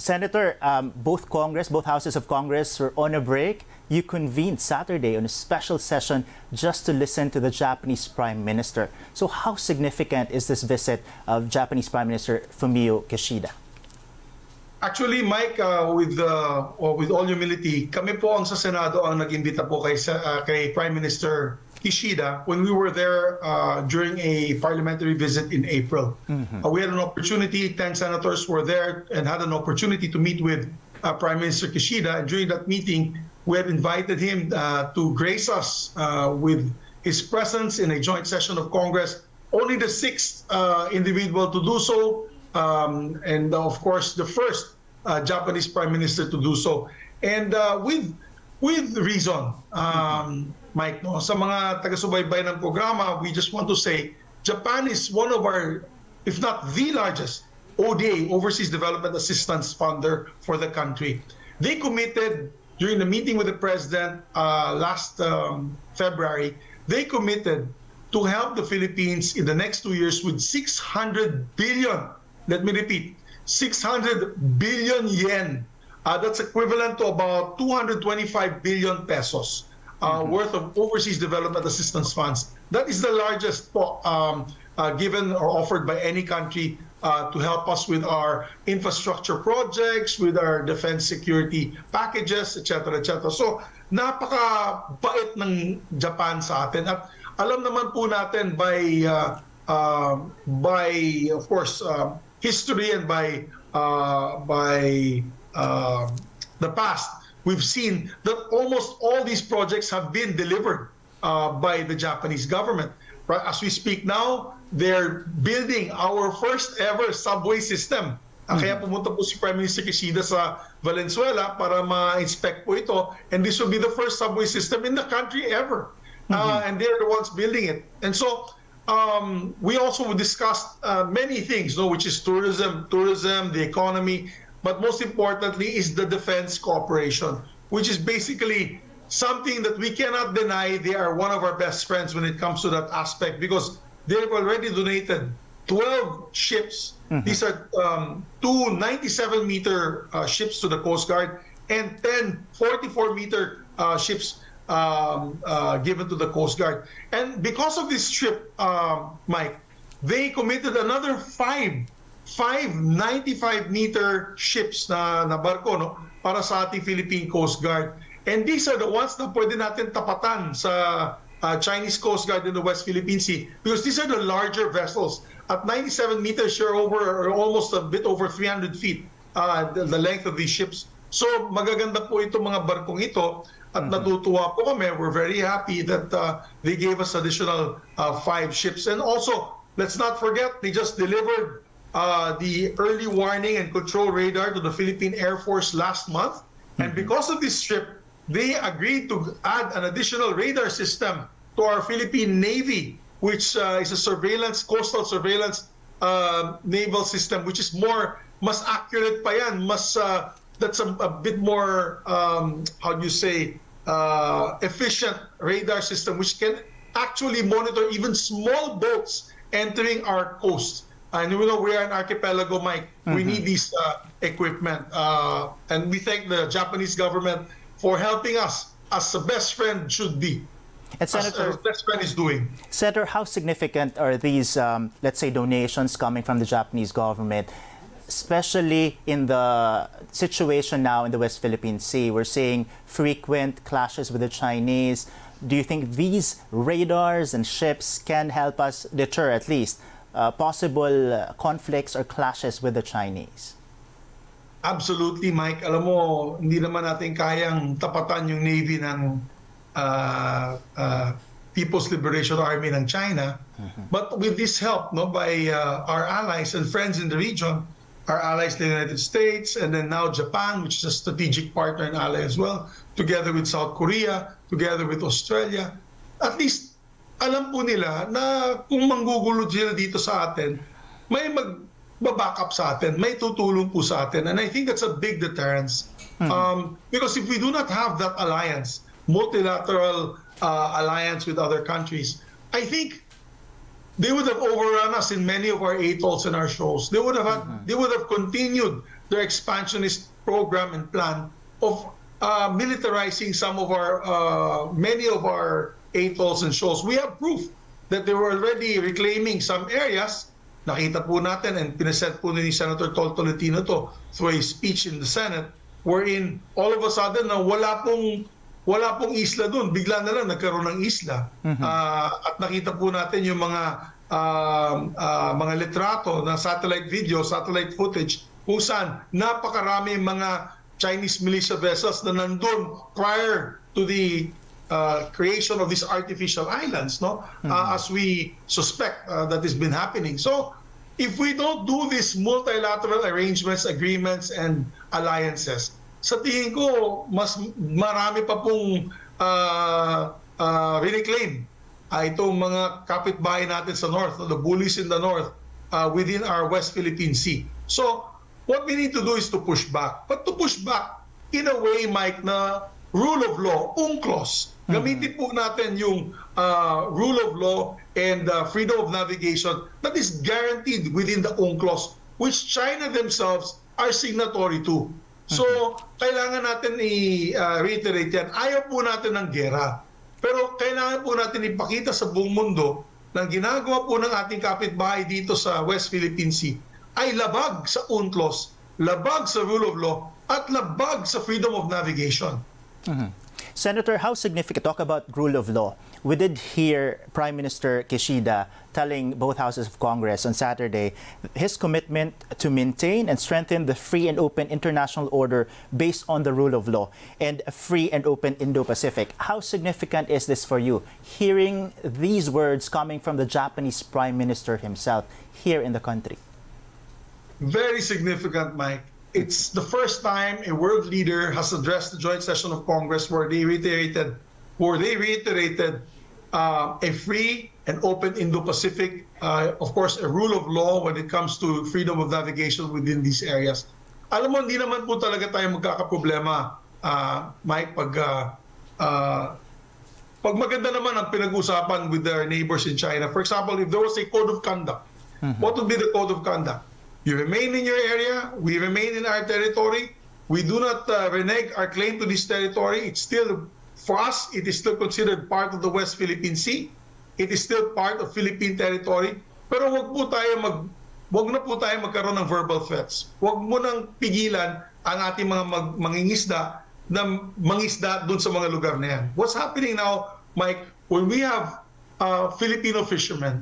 Senator, both houses of Congress were on a break. You convened Saturday on a special session just to listen to the Japanese Prime Minister. So how significant is this visit of Japanese Prime Minister Fumio Kishida? Actually, Mike, with all humility, kami po ang sa Senado ang nag-imbita po kay Prime Minister Kishida when we were there during a parliamentary visit in April. Mm-hmm. We had an opportunity, 10 senators were there and had an opportunity to meet with Prime Minister Kishida. And during that meeting, we had invited him to grace us with his presence in a joint session of Congress. Only the 6th individual to do so. And of course, the first Japanese Prime Minister to do so, and with reason, Mike. No, sa mga taga-subaybay ng programa, we just want to say Japan is one of our, if not the largest, ODA overseas development assistance funder for the country. They committed during the meeting with the president last February. They committed to help the Philippines in the next 2 years with 600 billion. Let me repeat, 600 billion yen. That's equivalent to about 225 billion pesos worth of overseas development assistance funds. That is the largest given or offered by any country to help us with our infrastructure projects, with our defense security packages, etc., etc. So, napakabait ng Japan sa atin. At alam naman po natin by of course, history and by the past, we've seen that almost all these projects have been delivered by the Japanese government. Right? As we speak now, they're building our first ever subway system. Kaya pumunta po si Prime Minister Kishida sa Valenzuela para ma-inspect po ito. And this will be the first subway system in the country ever. And they're the ones building it. And so we also discussed many things, which is tourism, the economy, but most importantly is the defense cooperation, which is basically something that we cannot deny. They are one of our best friends when it comes to that aspect because they've already donated 12 ships. These are two 97-meter ships to the Coast Guard and 10 44-meter ships given to the Coast Guard. And because of this trip, Mike, they committed another five 95-meter ships na barko, para sa ating Philippine Coast Guard. And these are the ones na pwede natin tapatan sa Chinese Coast Guard in the West Philippine Sea because these are the larger vessels. At 97 meters, they're almost a bit over 300 feet, the length of these ships. So magaganda po itong mga barkong ito. At natutuwa po kami, we're very happy that they gave us additional 5 ships. And also, let's not forget, they just delivered the early warning and control radar to the Philippine Air Force last month. And because of this trip, they agreed to add an additional radar system to our Philippine Navy, which is a coastal surveillance naval system, which is mas accurate pa yan, that's a bit more, how do you say, efficient radar system, which can actually monitor even small boats entering our coast. And we know we are an archipelago, Mike. We need this equipment. And we thank the Japanese government for helping us as a best friend should be. And Senator, Senator, how significant are these, let's say, donations coming from the Japanese government, especially in the situation now in the West Philippine Sea? We're seeing frequent clashes with the Chinese. Do you think these radars and ships can help us deter at least possible conflicts or clashes with the Chinese? Absolutely, Mike. Alam mo, hindi naman natin kayang tapatan yung Navy ng People's Liberation Army ng China. But with this help by our allies and friends in the region, our allies in the United States, and then now Japan, which is a strategic partner and ally as well, together with South Korea, together with Australia. At least, alam po nila na kung manggugulo sila dito sa atin, may magbabackup sa atin, may tutulong po sa atin. And I think that's a big deterrence. Because if we do not have that alliance, multilateral alliance with other countries, I think they would have overrun us in many of our atolls and our shoals. They would have continued their expansionist program and plan of militarizing some of our, many of our atolls and shoals. We have proof that they were already reclaiming some areas. Nakita po natin, and pinaset po ni Senator Toltolentino to through a speech in the Senate, wherein all of a sudden na wala pong isla doon. Bigla na lang nagkaroon ng isla. At nakita po natin yung mga litrato na satellite video, satellite footage, kung saan napakarami mga Chinese militia vessels na nandun prior to the creation of these artificial islands, no? As we suspect that has been happening. So, if we don't do these multilateral arrangements, agreements, and alliances, sa tingin ko, mas marami pa pong reclaim itong mga kapitbahay natin sa north, the bullies in the north, within our West Philippine Sea. So, what we need to do is to push back. But to push back, in a way, Mike, na rule of law, UNCLOS. Gamitin po natin yung rule of law and freedom of navigation that is guaranteed within the UNCLOS, which China themselves are signatory to. So, kailangan natin i-reiterate yan. Ayaw po natin ng gera. Pero kailangan po natin ipakita sa buong mundo na ginagawa po ng ating kapitbahay dito sa West Philippine Sea ay labag sa UNCLOS, labag sa rule of law, at labag sa freedom of navigation. Senator, how significant, talk about rule of law. We did hear Prime Minister Kishida telling both houses of Congress on Saturday his commitment to maintain and strengthen the free and open international order based on the rule of law and a free and open Indo-Pacific. How significant is this for you, hearing these words coming from the Japanese Prime Minister himself here in the country? Very significant, Mike. It's the first time a world leader has addressed the joint session of Congress where they reiterated, a free and open Indo-Pacific, of course, a rule of law when it comes to freedom of navigation within these areas. Alam mo, hindi naman po talaga tayo magkakaproblema, Mike, pag maganda naman ang pinag-usapan with their neighbors in China. For example, if there was a code of conduct, what would be the code of conduct? You remain in your area, we remain in our territory, we do not renege our claim to this territory. It's still, for us, it is still considered part of the West Philippine Sea. It is still part of Philippine territory. Pero wag na po tayo magkaroon ng verbal threats. Wag mo nang pigilan ang ating mga mangingisda na mangisda doon sa mga lugar na yan. What's happening now, Mike, when we have Filipino fishermen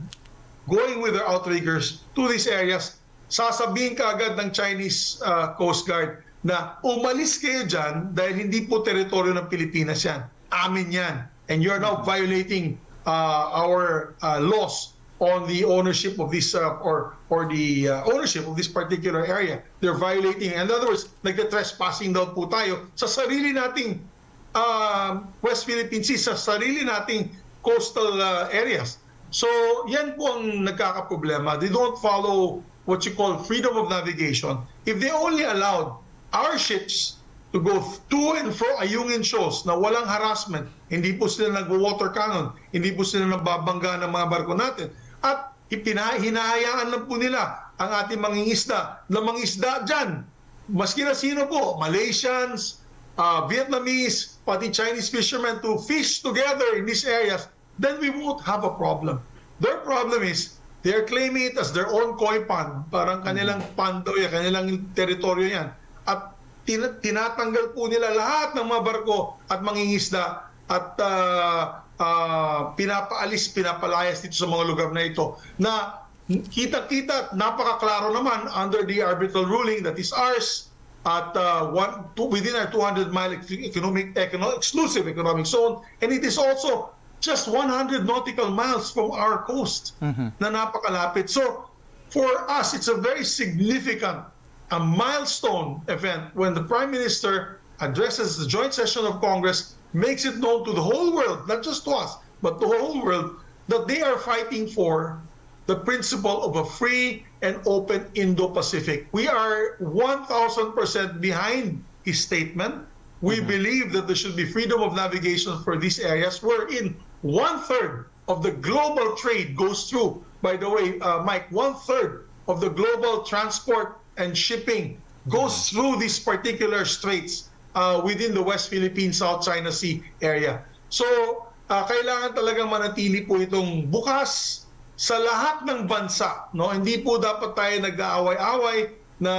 going with their outriggers to these areas, sasabihin ka agad ng Chinese Coast Guard na umalis kayo dyan dahil hindi po teritoryo ng Pilipinas yan. Amin yan. And you're now violating our laws on the ownership of this or the ownership of this particular area. They're violating. In other words, nagtitrespassing daw po tayo sa sarili nating West Philippine Sea, sa sarili nating coastal areas. So yan po ang nagkakaproblema. They don't follow what you call freedom of navigation. If they only allowed our ships to go to and fro Ayungin shoals na walang harassment, hindi po sila nag-water cannon, hindi po sila nababangga ng mga barko natin, at hinahayaan lang po nila ang ating mangingisda na mangisda dyan. Maski na sino po, Malaysians, Vietnamese, pati Chinese fishermen to fish together in these areas, then we won't have a problem. Their problem is they're claiming it as their own koi pond. Parang kanilang pond daw yan, kanilang teritoryo yan. At tinatanggal po nila lahat ng mga barko at mangingisda at pinapalayas dito sa mga lugar na ito. Na kita-kita, napakaklaro naman under the arbitral ruling that is ours at within our 200-mile exclusive economic zone. And it is also just 100 nautical miles from our coast na napakalapit. So, for us, it's a very significant, a milestone event when the Prime Minister addresses the joint session of Congress, makes it known to the whole world, not just to us, but the whole world, that they are fighting for the principle of a free and open Indo-Pacific. We are 1,000% behind his statement. We believe that there should be freedom of navigation for these areas wherein 1/3 of the global trade goes through. By the way, Mike, 1/3 of the global transport and shipping goes through these particular straits within the West Philippine South China Sea area. So, kailangan talagang manatili po itong bukas sa lahat ng bansa. No? Hindi po dapat tayo nag-aaway-aaway na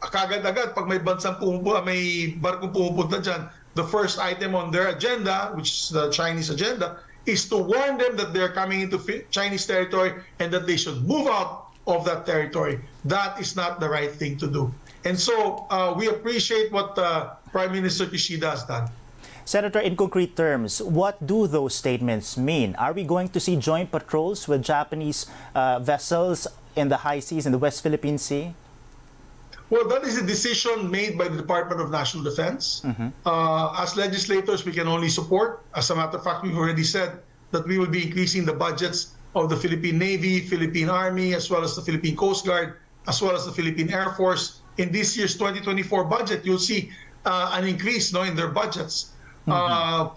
kagad-agad pag may bansang pumupunta, may barkong pumupunta dyan, the first item on their agenda, which is the Chinese agenda, is to warn them that they're coming into Chinese territory and that they should move out of that territory. That is not the right thing to do. And so we appreciate what Prime Minister Kishida has done. Senator, in concrete terms, what do those statements mean? Are we going to see joint patrols with Japanese vessels in the high seas in the West Philippine Sea? Well, that is a decision made by the Department of National Defense. As legislators, we can only support. As a matter of fact, we've already said that we will be increasing the budgets of the Philippine Navy, Philippine Army, as well as the Philippine Coast Guard, as well as the Philippine Air Force. In this year's 2024 budget, you'll see an increase in their budgets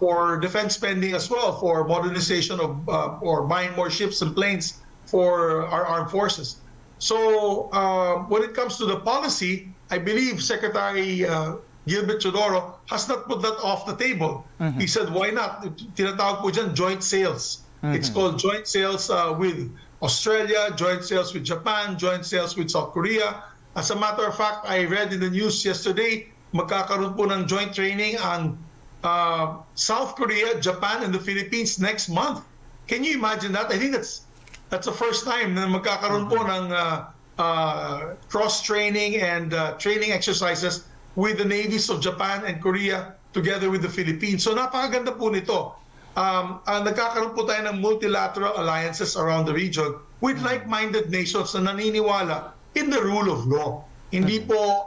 for defense spending as well, for modernization of or buying more ships and planes for our armed forces. So when it comes to the policy, I believe Secretary Gilbert Chodoro has not put that off the table. He said, why not? Tinatawag po dyan joint sales. It's called joint sales with Australia, joint sales with Japan, joint sales with South Korea. As a matter of fact, I read in the news yesterday, magkakaroon po ng joint training ang South Korea, Japan, and the Philippines next month. Can you imagine that? I think that's the first time na magkakaroon po ng cross-training and training exercises with the navies of Japan and Korea together with the Philippines. So napakaganda po nito. Nagkakaroon po tayo ng multilateral alliances around the region with like-minded nations na naniniwala in the rule of law. Hindi po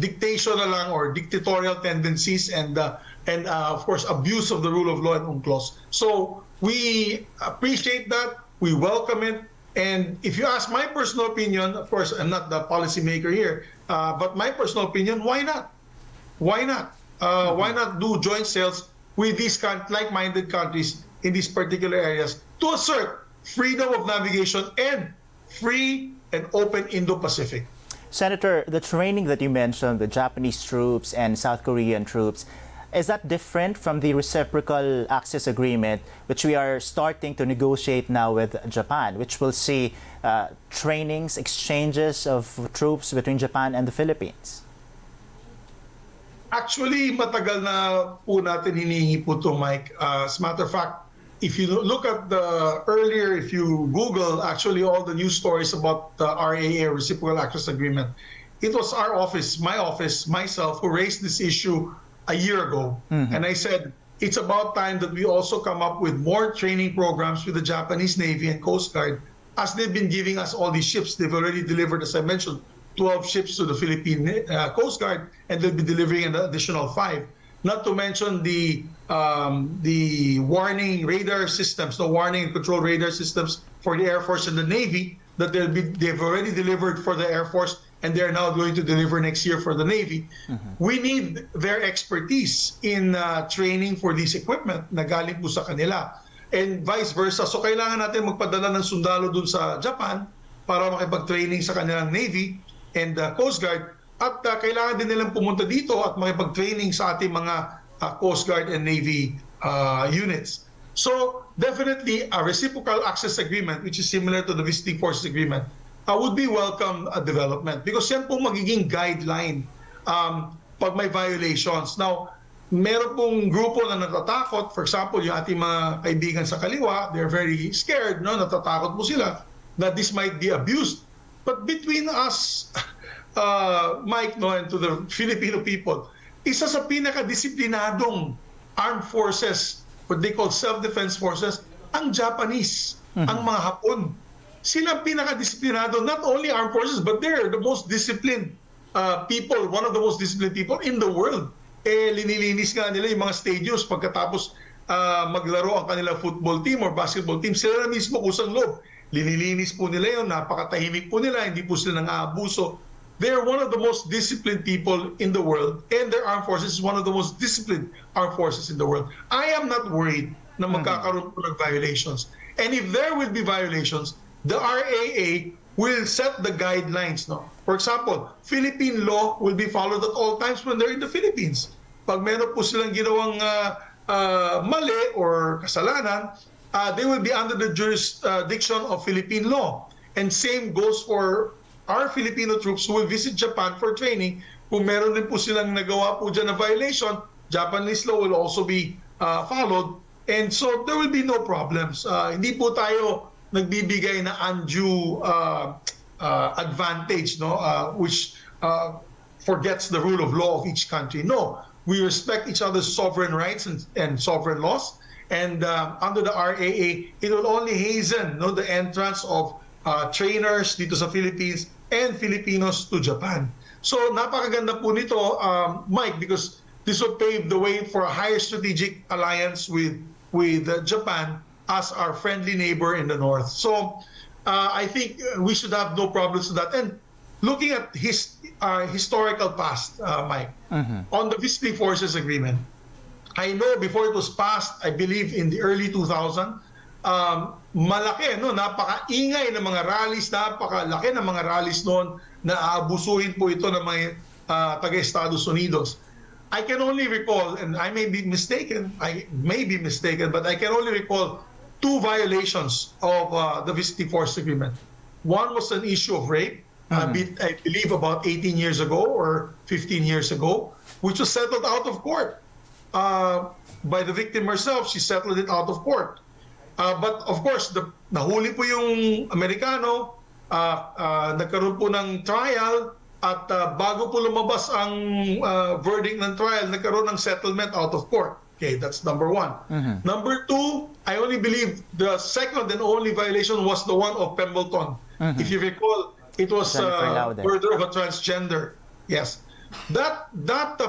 dictation na lang or dictatorial tendencies and of course abuse of the rule of law in UNCLOS. So we appreciate that, we welcome it, and if you ask my personal opinion, of course I'm not the policymaker here, but my personal opinion, why not? Why not? Why not do joint sales with these like-minded countries in these particular areas to assert freedom of navigation and free and open Indo-Pacific? Senator, the training that you mentioned, the Japanese troops and South Korean troops, is that different from the reciprocal access agreement, which we are starting to negotiate now with Japan, which will see trainings, exchanges of troops between Japan and the Philippines? Actually, matagal na po natin hinihingi po to, Mike. As a matter of fact, if you look at the earlier, if you Google actually all the news stories about the RAA, Reciprocal Access Agreement, it was our office, myself, who raised this issue a year ago. And I said, it's about time that we also come up with more training programs with the Japanese Navy and Coast Guard, as they've been giving us all these ships. They've already delivered, as I mentioned, 12 ships to the Philippine Coast Guard, and they'll be delivering an additional 5. Not to mention the warning radar systems, the warning and control radar systems for the Air Force and the Navy that they've already delivered for the Air Force, and they're now going to deliver next year for the Navy. We need their expertise in training for these equipment na galing po sa kanila, and vice versa. So kailangan natin magpadala ng sundalo dun sa Japan para makipag-training sa kanilang Navy and Coast Guard, at kailangan din nilang pumunta dito at makipag-training sa ating mga Coast Guard and Navy units. So definitely a reciprocal access agreement, which is similar to the Visiting Forces Agreement, would be welcome development, because yan po magiging guideline pag may violations. Now, meron pong grupo na natatakot. For example, yung ating mga kaibigan sa kaliwa, they're very scared, no? Natatakot po sila that this might be abused. But between us, Mike, no, and to the Filipino people, isa sa pinakadisiplinadong armed forces, what they call self-defense forces, ang Japanese, ang mga Hapon. Sila pinakadisiplinado, not only armed forces, but they're the most disciplined people, one of the most disciplined people in the world. Eh, linilinis nga nila yung mga stadiums pagkatapos maglaro ang kanila football team or basketball team. Sila na mismo kusang loob. Linilinis po nila yun, napakatahimik po nila, hindi po sila nang-aabuso. They're one of the most disciplined people in the world, and their armed forces is one of the most disciplined armed forces in the world. I am not worried na magkakaroon po ng violations. And if there will be violations, the RAA will set the guidelines. No? For example, Philippine law will be followed at all times when they're in the Philippines. Pag meron po silang ginawang mali or kasalanan, they will be under the jurisdiction of Philippine law. And same goes for our Filipino troops who will visit Japan for training. Kung meron din po silang nagawa po dyan na violation, Japanese law will also be followed. And so there will be no problems. Hindi po tayo nagbibigay na undue advantage, no, which forgets the rule of law of each country. No, we respect each other's sovereign rights and sovereign laws. And under the RAA, it will only hasten, no, the entrance of trainers dito sa Philippines and Filipinos to Japan. So napakaganda po nito, Mike, because this will pave the way for a higher strategic alliance with Japan as our friendly neighbor in the north. So I think we should have no problems with that. And looking at his historical past, Mike, on the Visiting Forces Agreement, I know before it was passed, I believe in the early 2000s, malaki, no? Napakaingay ng mga rallies, napakalaki ng mga rallies noon na aabusuhin po ito ng mga taga-Estados Unidos. I can only recall, and I may be mistaken, but I can only recall two violations of the Visiting Force Agreement. One was an issue of rape, I believe about 18 years ago or 15 years ago, which was settled out of court. By the victim herself, she settled it out of court. But of course, nahuli po yung Amerikano, nagkaroon po ng trial, at bago po lumabas ang verdict ng trial, nagkaroon ng settlement out of court. Okay, that's number one. Number two, I only believe the second and only violation was the one of Pembleton. If you recall, it was murder of a transgender. Yes. That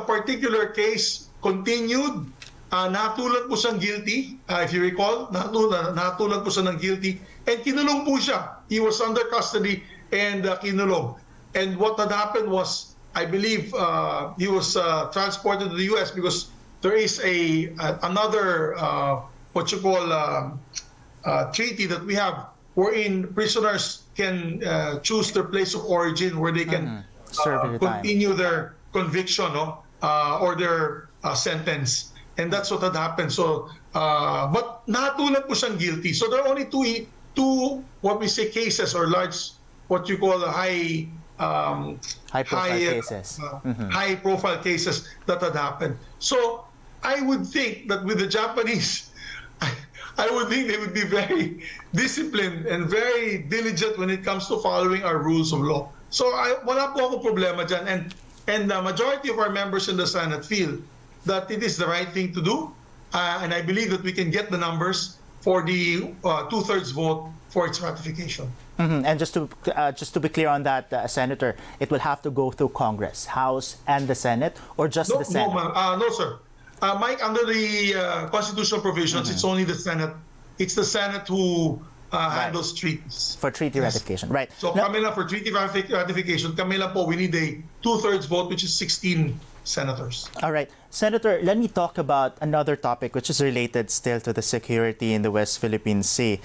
particular case continued. Natulan po siyang guilty, if you recall, natulan po siya ng guilty, and kinulong po siya. He was under custody and kinulong. And what had happened was, I believe, he was transported to the U.S. because there is another, what you call, treaty that we have, wherein prisoners can choose their place of origin where they can continue their conviction, no? Or their sentence. And that's what had happened. So, but natulan po siyang guilty. So there are only two what we say cases or large, what you call high profile cases that had happened. So I would think that with the Japanese, I would think they would be very disciplined and very diligent when it comes to following our rules of law. So wala po ako problema dyan. And the majority of our members in the Senate feel that it is the right thing to do, and I believe that we can get the numbers for the two-thirds vote for its ratification. And just to be clear on that, Senator, it will have to go through Congress, House, and the Senate, or just the Senate? No, sir. Mike, under the constitutional provisions, it's only the Senate. It's the Senate who handles treaties. For treaty ratification, right. So, Camila, for treaty ratification, Camila po, we need a two-thirds vote, which is 16 senators. All right. Senator, let me talk about another topic which is related still to the security in the West Philippine Sea.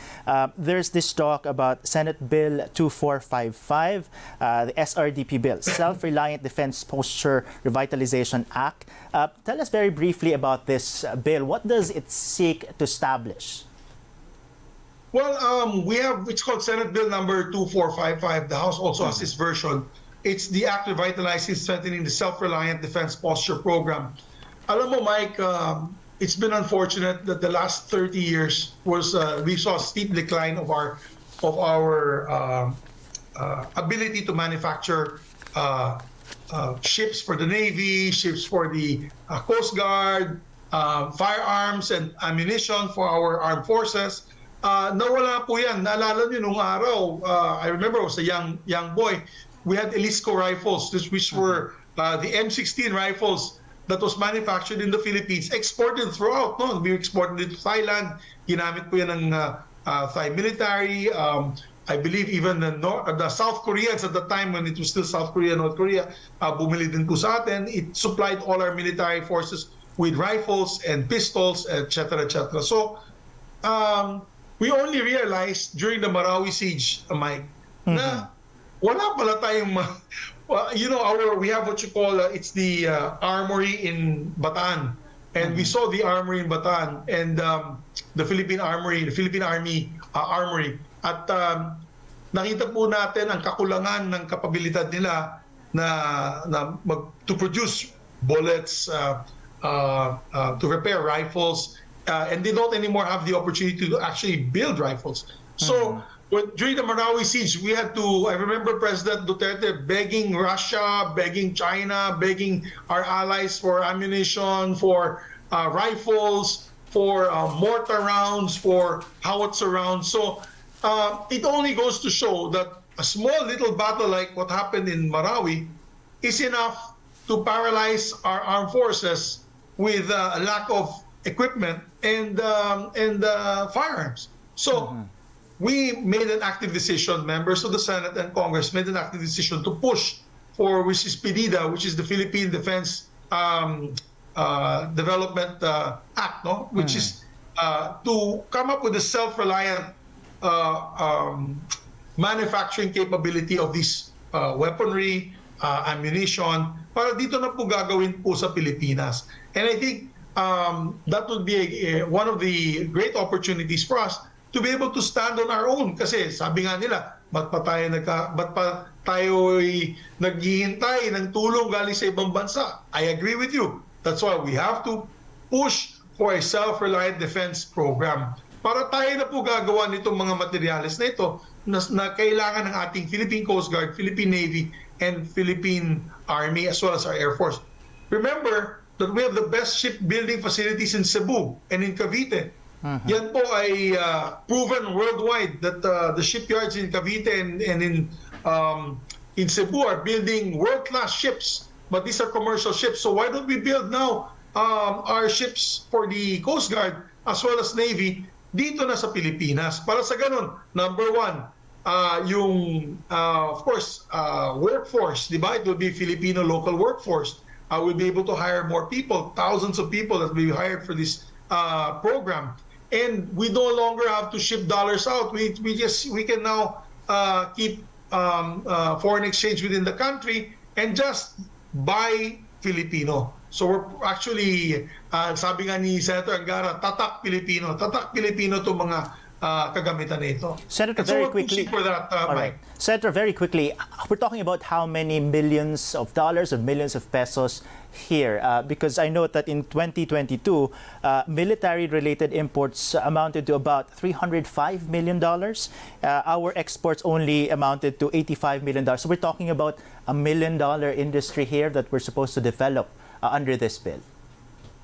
There's this talk about Senate Bill 2455, the SRDP bill, Self-Reliant Defense Posture Revitalization Act. Tell us very briefly about this bill. What does it seek to establish? Well, we have, it's called Senate Bill number 2455. The House also has this version. It's the act revitalizing, strengthening the self-reliant defense posture program. Alam mo, Mike, it's been unfortunate that the last 30 years was we saw a steep decline of our ability to manufacture ships for the Navy, ships for the Coast Guard, firearms and ammunition for our armed forces. Nawala po yan. Naalala niyo nung araw, I remember I was a young boy. We had Elisco rifles, which were the M16 rifles that was manufactured in the Philippines, exported throughout. No? We exported it to Thailand. Ginamit po yan ng Thai military. I believe even the South Koreans at the time when it was still South Korea, North Korea, bumili din po sa atin. It supplied all our military forces with rifles and pistols, etc., etc. So we only realized during the Marawi siege, Mike, na wala pala tayong, you know, we have what you call, it's the armory in Bataan. And we saw the armory in Bataan and the Philippine Armory, the Philippine Army Armory. At nakita po natin ang kakulangan ng kapabilidad nila to produce bullets, to repair rifles, and they don't anymore have the opportunity to actually build rifles. So during the Marawi siege, we had to, I remember President Duterte begging Russia, begging China, begging our allies for ammunition, for rifles, for mortar rounds, for howitzer rounds. So it only goes to show that a small little battle like what happened in Marawi is enough to paralyze our armed forces with a lack of equipment and firearms. So we made an active decision, members of the Senate and Congress made an active decision to push for, which is PDDA, which is the Philippine Defense Development Act, no? Which is to come up with a self-reliant manufacturing capability of this weaponry, ammunition, para dito na po gagawin po sa Pilipinas. And I think that would be one of the great opportunities for us to be able to stand on our own. Kasi sabi nga nila, ba't pa tayo naghihintay ng tulong galing sa ibang bansa? I agree with you. That's why we have to push for a self-reliant defense program. Para tayo na po gagawa nitong mga materyales na ito na kailangan ng ating Philippine Coast Guard, Philippine Navy, and Philippine Army, as well as our Air Force. Remember that we have the best shipbuilding facilities in Cebu and in Cavite. Yan po ay proven worldwide that the shipyards in Cavite and in Cebu are building world-class ships, but these are commercial ships. So why don't we build now our ships for the Coast Guard as well as Navy dito na sa Pilipinas? Para sa ganun, number one, of course, workforce, diba? It will be Filipino local workforce. We'll be able to hire more people, thousands of people that will be hired for this program. And we no longer have to ship dollars out. We can now keep foreign exchange within the country and just buy Filipino. So we're actually, sabi nga ni Senator Angara, tatak Pilipino itong mga kagamitan nito. Senator, so very quickly. All right. Senator, very quickly, we're talking about how many millions of dollars or millions of pesos here, because I know that in 2022, military-related imports amounted to about $305 million. Our exports only amounted to $85 million. So we're talking about $1 million industry here that we're supposed to develop under this bill.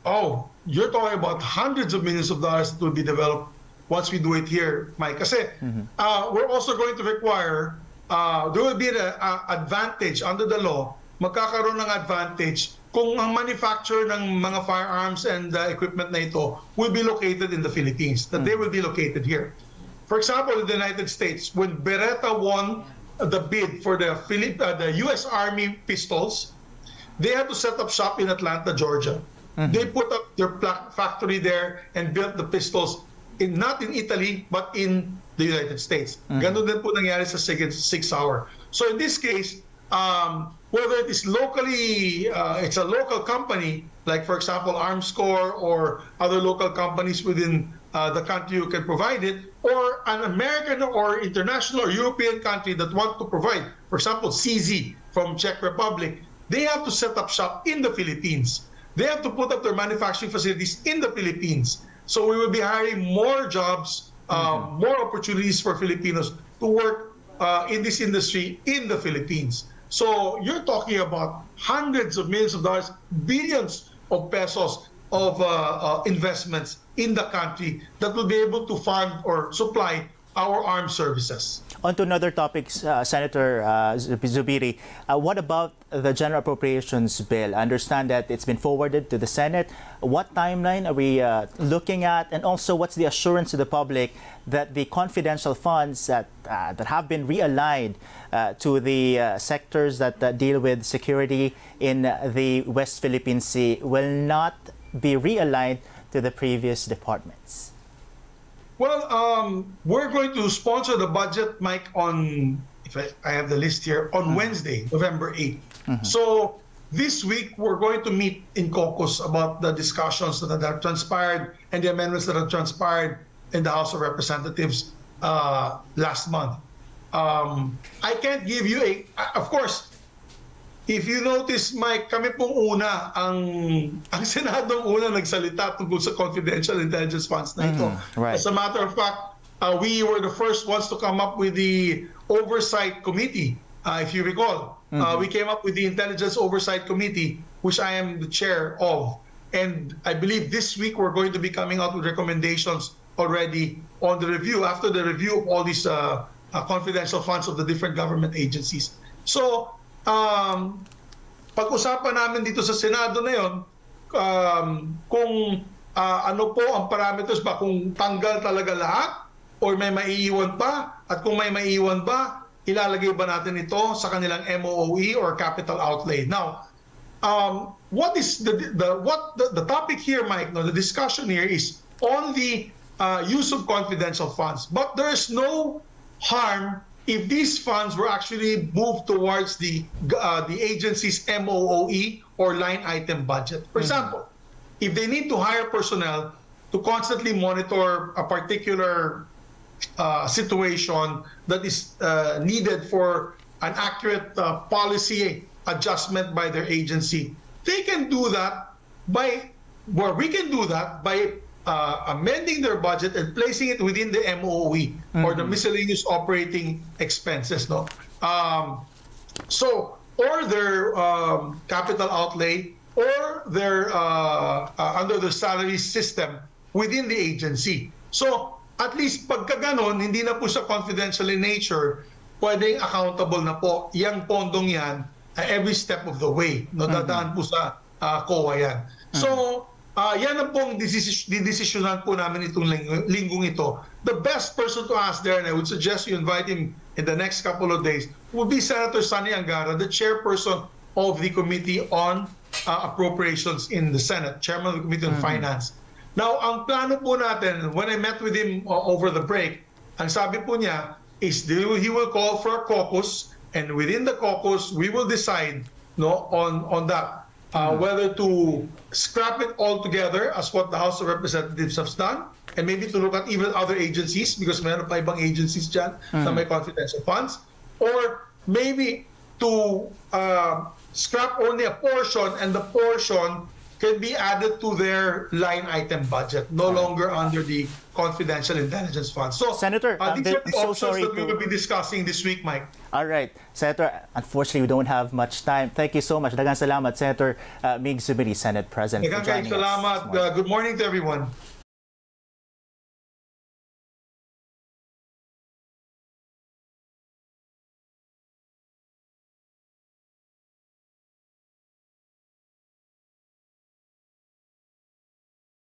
Oh, you're talking about hundreds of millions of dollars that will be developed once we do it here, Mike. Kasi we're also going to require, there will be an advantage under the law, magkakaroon ng advantage kung ang manufacturer ng mga firearms and equipment na ito will be located in the Philippines, that they will be located here. For example, in the United States, when Beretta won the bid for the U.S. Army pistols, they had to set up shop in Atlanta, Georgia. They put up their factory there and built the pistols not in Italy, but in the United States. Ganun din po nangyari sa 6 Hour. So in this case, whether it is locally, it's a local company, like for example, Armscor or other local companies within the country who can provide it, or an American or international or European country that want to provide, for example, CZ from Czech Republic, they have to set up shop in the Philippines. They have to put up their manufacturing facilities in the Philippines. So we will be hiring more jobs, more opportunities for Filipinos to work in this industry in the Philippines. So you're talking about hundreds of millions of dollars, billions of pesos of investments in the country that will be able to fund or supply our armed services. On to another topic, Senator Zubiri, what about the General Appropriations Bill? I understand that it's been forwarded to the Senate. What timeline are we looking at? And also, what's the assurance to the public that the confidential funds that have been realigned to the sectors that deal with security in the West Philippine Sea will not be realigned to the previous departments? Well, we're going to sponsor the budget, Mike, on if I have the list here, on Wednesday, November 8th. So this week, we're going to meet in caucus about the discussions that have transpired and the amendments that have transpired in the House of Representatives last month. I can't give you a... Of course, if you notice, Mike, kami pong una, ang Senadong una nagsalita tungkol sa confidential intelligence funds na ito. Right. As a matter of fact, we were the first ones to come up with the Oversight Committee, if you recall. We came up with the Intelligence Oversight Committee, which I am the chair of. And I believe this week we're going to be coming out with recommendations already on the review, after the review of all these confidential funds of the different government agencies. So, pag-usapan namin dito sa Senado na yun, kung ano po ang parameters ba, kung tanggal talaga lahat or may maiiwan pa, at kung may maiiwan ba, ilalagay ba natin ito sa kanilang MOOE or capital outlay. Now, what is the topic here, Mike? No, the discussion here is on the use of confidential funds, but there is no harm if these funds were actually moved towards the agency's MOOE or line item budget. For example, if they need to hire personnel to constantly monitor a particular situation that is needed for an accurate policy adjustment by their agency, they can do that by, well, we can do that by amending their budget and placing it within the MOOE or the miscellaneous operating expenses, no? So, or their capital outlay, or their under the salary system within the agency. So, at least pagkaganon, hindi na po siya confidential in nature, pwedeng accountable na po yung pondong yan every step of the way. No? Dadaan po sa COA yan. So, yan ang pong didesisyonan po namin itong linggong ito. The best person to ask there, and I would suggest you invite him in the next couple of days, would be Senator Sunny Angara, the chairperson of the Committee on Appropriations in the Senate, chairman of the Committee on Finance. Now, ang plano po natin, when I met with him over the break, ang sabi po niya is he will call for a caucus, and within the caucus, we will decide on that. Whether to scrap it all together as what the House of Representatives have done, and maybe to look at even other agencies, because mayroon pa ibang agencies dyan na may confidential funds, or maybe to scrap only a portion, and the portion can be added to their line item budget, no longer under the confidential intelligence fund. So, Senator, these are the options that we will be discussing this week, Mike. All right. Senator, unfortunately, we don't have much time. Thank you so much. Daghang salamat, Senator Mig Zubiri, Senate President, for joining us. Good morning to everyone.